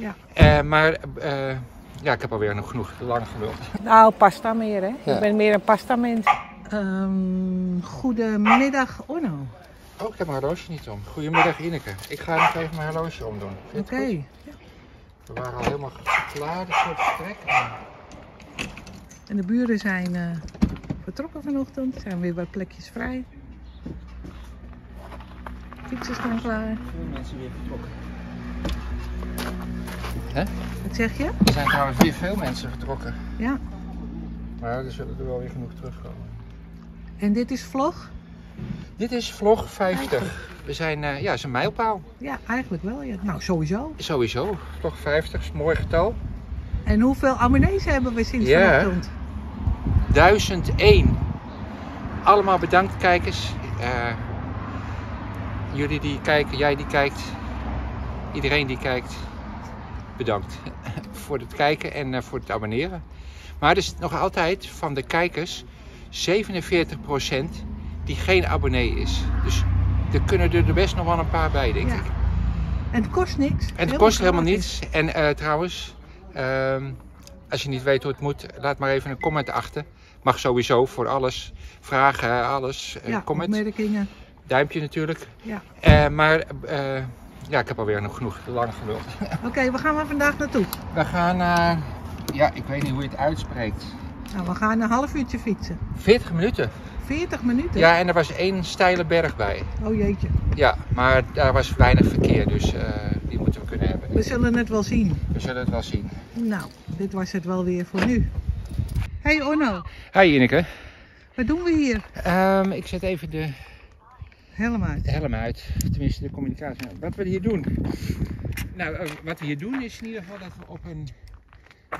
Ja. Maar ik heb alweer nog genoeg lang geduld. Nou, pasta meer, hè? Ja. Ik ben meer een pasta mens. Goedemiddag, Onno. Oh, ik heb mijn horloge niet om. Goedemiddag, Ineke. Ik ga nog even mijn horloge omdoen. Oké. Okay. Ja. We waren al helemaal klaar, dus voor het vertrek. En de buren zijn vertrokken vanochtend. Er zijn weer wat plekjes vrij. Fietsers staan klaar. Veel mensen weer vertrokken. Hè? Wat zeg je? Er zijn trouwens weer veel mensen vertrokken. Ja. Maar er zullen er wel weer genoeg terugkomen. En dit is vlog? Dit is vlog 50. We zijn, ja, is een mijlpaal. Ja, eigenlijk wel. Ja. Nou, sowieso. Sowieso. Vlog 50 is een mooi getal. En hoeveel abonnees hebben we sinds vanochtend? 1001. Allemaal bedankt, kijkers. Jullie die kijken, jij die kijkt, iedereen die kijkt, bedankt voor het kijken en voor het abonneren. Maar er is nog altijd van de kijkers 47% die geen abonnee is. Dus er kunnen er best nog wel een paar bij, denk ik. En het kost niks. En het kost helemaal niets. En trouwens, als je niet weet hoe het moet, laat maar even een comment achter. Mag sowieso voor alles, vragen, alles, comment. Opmerkingen. Duimpje natuurlijk. Ja. Maar ik heb alweer nog genoeg lang geduld. Oké, waar gaan we vandaag naartoe? We gaan naar, ja, ik weet niet hoe je het uitspreekt. Nou, we gaan een half uurtje fietsen. 40 minuten. 40 minuten? Ja, en er was één steile berg bij. Oh jeetje. Ja, maar daar was weinig verkeer, dus die moeten we kunnen hebben. We zullen het wel zien. We zullen het wel zien. Nou, dit was het wel weer voor nu. Hey Onno. Hey Ineke. Wat doen we hier? Ik zet even de... helm uit. Helm uit, tenminste de communicatie. Wat we hier doen? Nou, wat we hier doen is in ieder geval dat we op een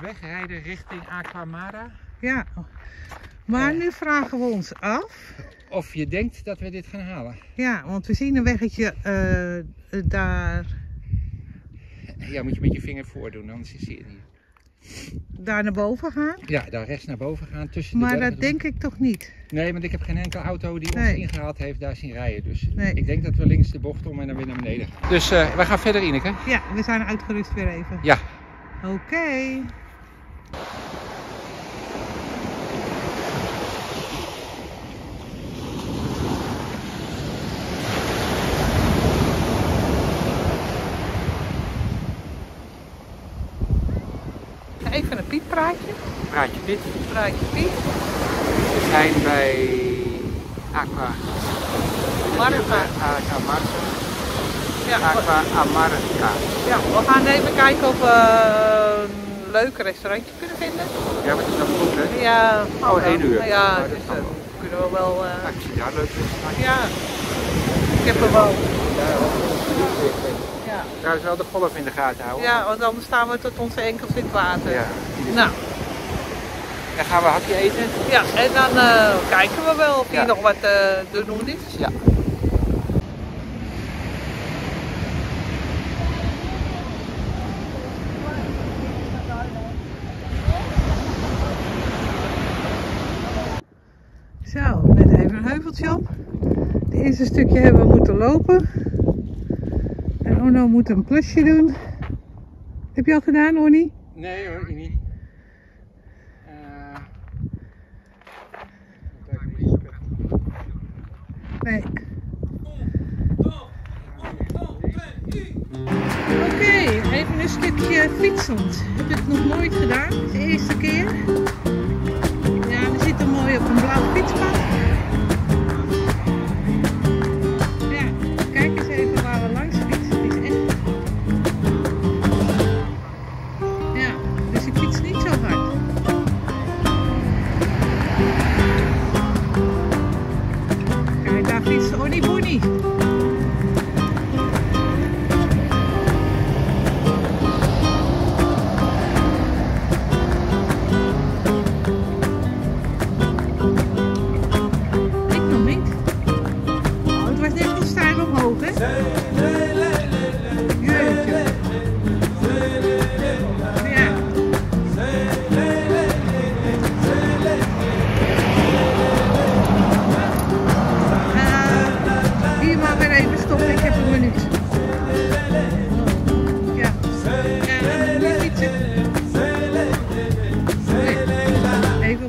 weg rijden richting Agua Amarga. Ja, maar nu vragen we ons af of je denkt dat we dit gaan halen. Ja, want we zien een weggetje daar. Ja, moet je met je vinger voordoen, anders zie je het niet. Daar naar boven gaan? Ja, daar rechts naar boven gaan. Tussen de bergen. Maar dat denk ik toch niet? Nee, want ik heb geen enkele auto die ons ingehaald heeft daar zien rijden. Dus ik denk dat we links de bocht om en dan weer naar beneden gaan. Dus we gaan verder, Ineke. Ja, we zijn uitgerust weer even. Ja. Oké. Even een pietpraatje. Praatje Piet. Praatje Piet. We zijn bij Agua Amarga. Agua Amarga. Ja, we gaan even kijken of we een leuk restaurantje kunnen vinden. Ja, maar het is nog goed, hè? Ja. Oh, 1 uur. Ja, dus kunnen we wel... ik zie daar leuk restaurantje. Ja. Ik heb er wel. Ja. Trouwens wel de golf in de gaten houden. Ja, want anders staan we tot onze enkels in het water. Ja, nou. Dan gaan we hapje eten. Ja, en dan kijken we wel of hier nog wat te doen is. Ja. Zo, net even een heuveltje op. Het eerste stukje hebben we moeten lopen. En Onno moet een plusje doen. Heb je al gedaan, Onnie? Nee hoor, ik niet. Nee. Oké, even een stukje fietsend. Heb ik het nog nooit gedaan, het is de eerste keer. Ja, we zitten mooi op een blauw fietspad.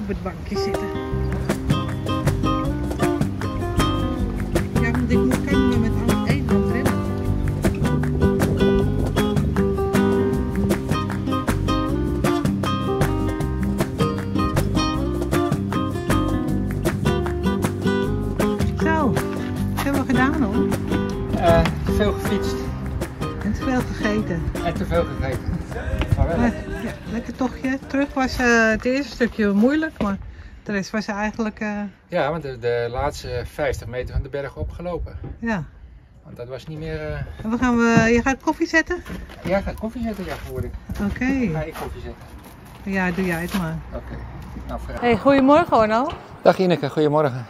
op het bankje zitten. Ja, want ik moet kunnen met alle één hand rennen. Zo, veel gedaan hoor. Veel gefietst. En te veel gegeten. En te veel gegeten. Maar wel lekker. Ja, lekker tochtje. Terug was het eerste stukje moeilijk, maar de rest was eigenlijk... Ja, want de laatste 50 meter van de berg opgelopen. Ja. Want dat was niet meer... En we gaan je gaat koffie zetten? Ja, ik ga koffie zetten, ja, hoor ik. Oké. Ga ik koffie zetten? Ja, doe jij het maar. Oké. Nou, hey, goedemorgen Onno. Dag Ineke, goedemorgen.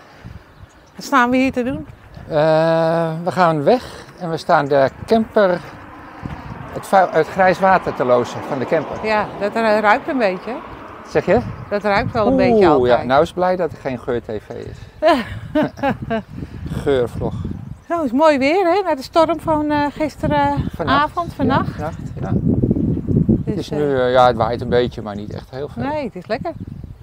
Wat staan we hier te doen? We gaan weg en we staan de camper... Het grijs water te lozen van de camper. Ja, dat ruikt een beetje. Zeg je? Dat ruikt wel een beetje altijd. Ja, nou is blij dat er geen geur-tv is. Geurvlog. Nou, het is mooi weer hè, na de storm van gisteravond, vannacht. Ja, vannacht ja. Dus, het is nu, ja, het waait een beetje, maar niet echt heel veel. Nee, het is lekker.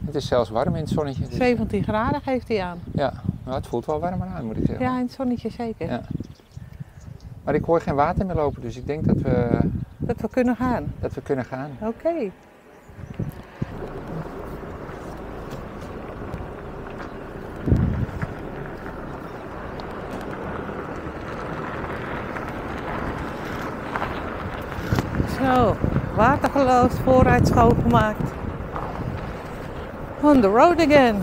Het is zelfs warm in het zonnetje. Dus. 17 graden geeft hij aan. Ja, nou, het voelt wel warmer aan moet ik zeggen. Ja, in het zonnetje zeker. Ja. Maar ik hoor geen water meer lopen, dus ik denk dat we... Dat we kunnen gaan? Dat we kunnen gaan. Oké. Zo, water geloosd, vooruit schoongemaakt. On the road again.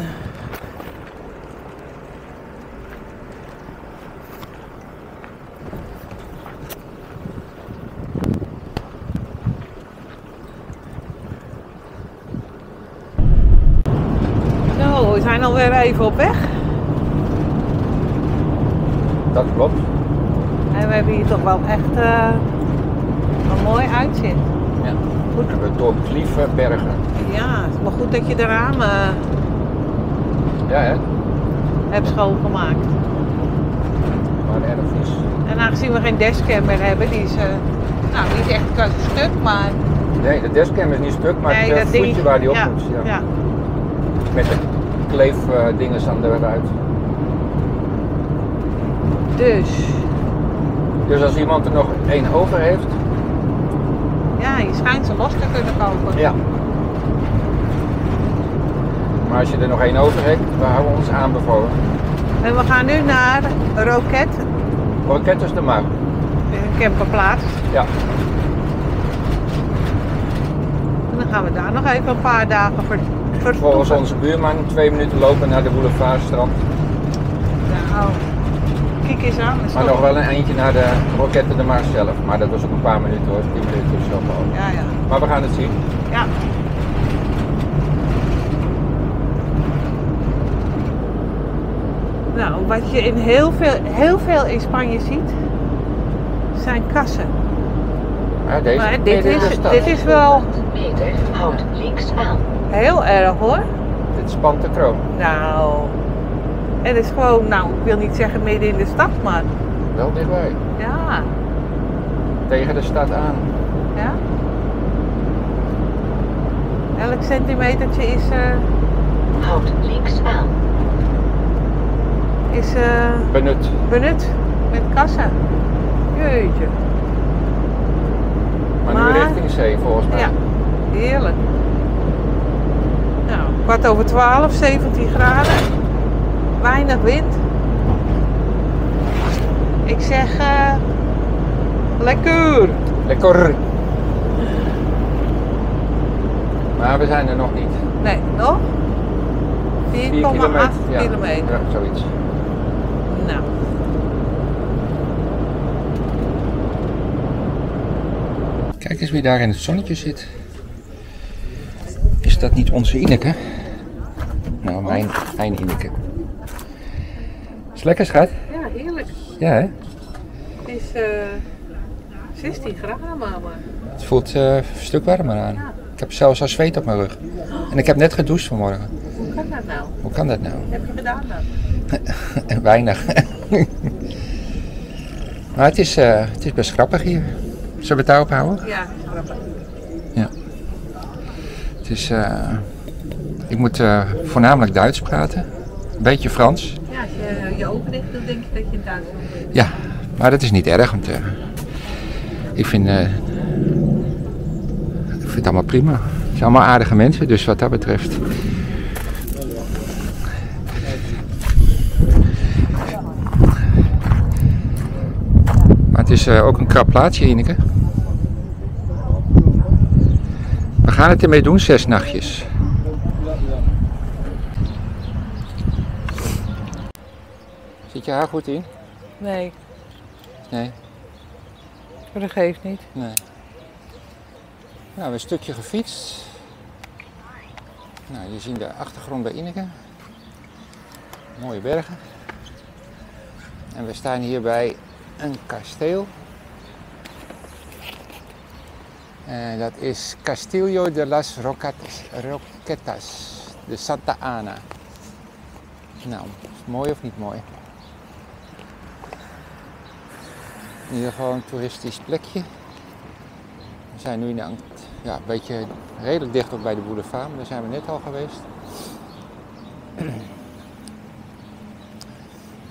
Alweer even op weg. Dat klopt. En we hebben hier toch wel echt een mooi uitzicht. Ja, goed. We hebben door klieve bergen. Ja, het is maar goed dat je de ramen ja, hè? Hebt schoongemaakt. Maar erg vies. En aangezien we geen dashcam meer hebben, die is nou niet echt stuk, maar... Nee, de dashcam is niet stuk, maar nee, het voetje ding... waar die op ja. Moet. Ja. Ja. Met het kleef dingen aan de ruit. Dus als iemand er nog één over heeft. Ja, je schijnt ze los te kunnen kopen. Ja. Maar als je er nog één over hebt, we houden ons aanbevolen. En we gaan nu naar Roquetas. Roquetas is de markt. Een camperplaats. Ja. En dan gaan we daar nog even een paar dagen voor. Volgens onze buurman 2 minuten lopen naar de boulevardstrand. Nou, kijk eens aan. Maar nog wel een eindje naar de Roquetas de Mar zelf. Maar dat was ook een paar minuten hoor, 10 minuten of zo. Ja, ja. Maar we gaan het zien. Ja. Nou, wat je in heel veel in Spanje ziet, zijn kassen. Ja, deze, maar dit is wel... Houd links aan. Heel erg hoor. Dit spant de kroon. Nou, en het is gewoon, nou ik wil niet zeggen midden in de stad, maar... Wel dichtbij. Ja. Tegen de stad aan. Ja. Elk centimetertje is... Houd links aan. Is... Benut. Benut. Met kassen. Jeetje. Maar nu richting zee volgens mij. Ja, heerlijk. Nou, 12:15, 17 graden. Weinig wind. Ik zeg lekker. Lekker. Maar we zijn er nog niet. Nee, nog? 4,8 kilometer. Ja, zoiets. Nou. Kijk eens wie daar in het zonnetje zit. Is dat niet onze Ineke? Nou, mijn Ineke. Is lekker, schat? Ja, heerlijk. Ja, hè? Het is 16 graden, mama. Het voelt een stuk warmer aan. Ja. Ik heb zelfs al zweet op mijn rug. En ik heb net gedoucht vanmorgen. Hoe kan dat nou? Hoe kan dat nou? Wat heb je gedaan dan? Weinig. Maar het is best grappig hier. Zullen we het daarop houden? Ja, grappig. Ja. Het is Ik moet voornamelijk Duits praten, een beetje Frans. Ja, als je je ogen dicht doet, denk je dat je in Duits bent. Ja, maar dat is niet erg, want ik vind het allemaal prima. Het zijn allemaal aardige mensen, dus wat dat betreft. Maar het is ook een krap plaatsje, Ineke. We gaan het ermee doen, 6 nachtjes. Zit je haar goed in? Nee. Nee? Maar dat geeft niet. Nee. Nou, een stukje gefietst. Nou, je ziet de achtergrond bij Ineke. Mooie bergen. En we staan hier bij een kasteel. En dat is Castillo de las Roquetas de Santa Ana. Nou, mooi of niet mooi? Hier gewoon een toeristisch plekje. We zijn nu een beetje redelijk dicht op bij de boulevard, maar daar zijn we net al geweest.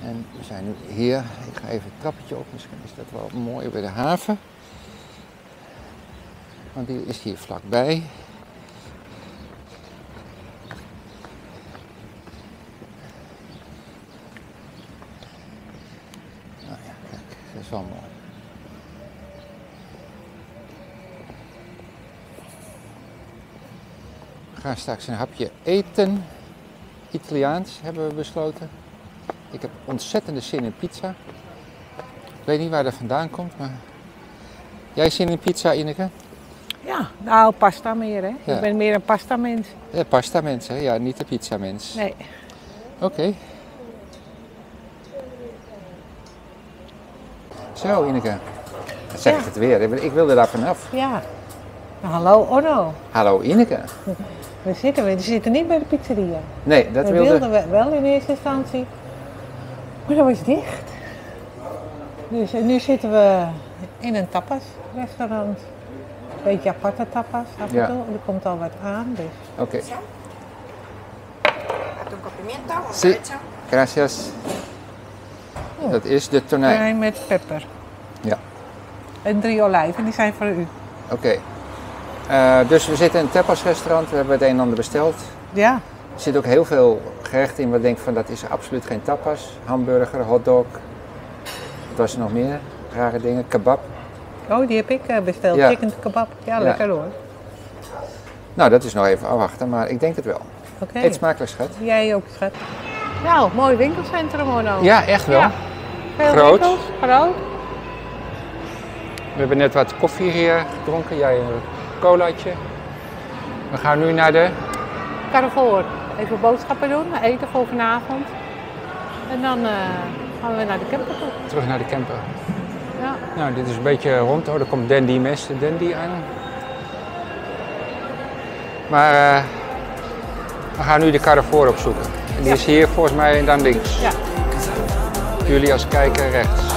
En we zijn nu hier. Ik ga even het trappetje op, misschien is dat wel mooi bij de haven. Want die is hier vlakbij. Nou ja, kijk, dat is wel mooi. We gaan straks een hapje eten. Italiaans hebben we besloten. Ik heb ontzettende zin in pizza. Ik weet niet waar dat vandaan komt, maar... Jij zin in pizza, Ineke? Ja, nou pasta meer, hè. Ja. Ik ben meer een pasta mens. Ja, pasta mens, hè. Ja, niet de pizza mens. Nee. Oké. Okay. Zo, Ineke. Dat zegt het weer. Ik wilde daar vanaf. Ja. Nou, hallo Onno. Hallo Ineke. We zitten niet bij de pizzeria. Nee, dat wilden we wel in eerste instantie. Maar dat was dicht. Dus en nu zitten we in een tapas restaurant. Een beetje aparte tapas af en toe. Er komt al wat aan. Dus. Oké. Okay. Gracias. Oh. Dat is de tonijn. Tonijn met pepper. Ja. En 3 olijven, die zijn voor u. Oké. Okay. Dus we zitten in een tapasrestaurant, we hebben het een en ander besteld. Ja. Er zit ook heel veel gerecht in, wat ik denk van dat is absoluut geen tapas. Hamburger, hotdog, wat was er nog meer? Rare dingen, kebab. Oh, die heb ik besteld, chicken kebab. Ja, lekker hoor. Nou, dat is nog even afwachten, maar ik denk het wel. Okay. Eet smakelijk, schat. Jij ook, schat. Nou, mooi winkelcentrum, Onno. Ja, echt wel. Ja. Groot. Winkels, groot. We hebben net wat koffie hier gedronken, jij een colaatje. We gaan nu naar de... Carrefour. Even boodschappen doen, eten voor vanavond. En dan gaan we naar de camper toe. Terug naar de camper. Ja. Nou, dit is een beetje rond. Oh, daar komt Dandy Meester Dandy aan. Maar we gaan nu de Carrefour opzoeken. En die is hier volgens mij en dan links. Ja. Jullie als kijker rechts.